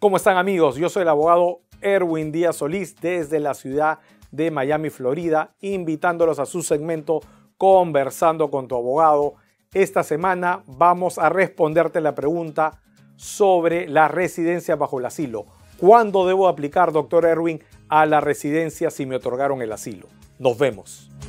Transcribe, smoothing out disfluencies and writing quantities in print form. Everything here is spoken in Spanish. ¿Cómo están, amigos? Yo soy el abogado Erwin Díaz-Solís desde la ciudad de Miami, Florida, invitándolos a su segmento Conversando con tu abogado. Esta semana vamos a responderte la pregunta sobre la residencia bajo el asilo. ¿Cuándo debo aplicar, doctor Erwin, a la residencia si me otorgaron el asilo? Nos vemos.